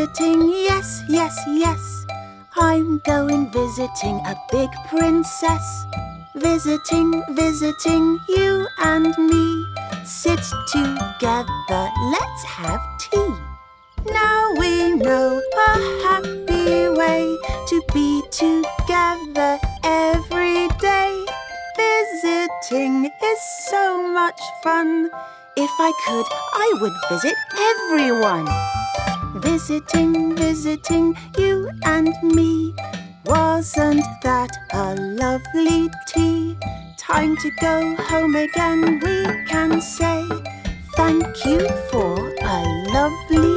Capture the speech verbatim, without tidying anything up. visiting, yes, yes, yes. I'm going visiting a big princess. Visiting, visiting, you and me. Sit together, let's have tea. Now we know a happy way to be together every day. Visiting is so much fun. If I could, I would visit everyone. Visiting, visiting, you and me. Wasn't that a lovely tea? Time to go home again, we can say thank you for a lovely